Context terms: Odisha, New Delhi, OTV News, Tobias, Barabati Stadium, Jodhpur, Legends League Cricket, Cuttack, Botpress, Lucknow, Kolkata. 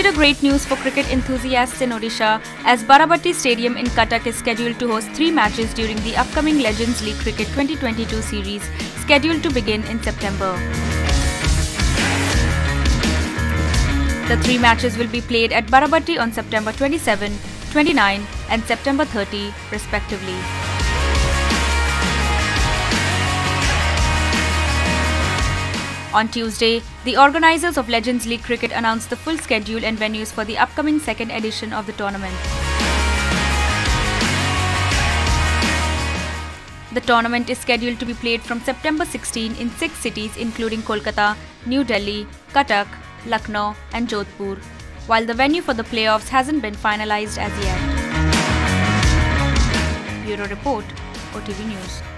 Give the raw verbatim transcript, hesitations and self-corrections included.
indeed a great news for cricket enthusiasts in Odisha, as Barabati Stadium in Cuttack is scheduled to host three matches during the upcoming Legends League Cricket twenty twenty-two series, scheduled to begin in September. The three matches will be played at Barabati on September twenty-seventh, twenty-ninth and September thirtieth, respectively. On Tuesday, the organisers of Legends League Cricket announced the full schedule and venues for the upcoming second edition of the tournament. The tournament is scheduled to be played from September sixteenth in six cities including Kolkata, New Delhi, Cuttack, Lucknow and Jodhpur, while the venue for the playoffs hasn't been finalised as yet. Bureau Report, O T V News.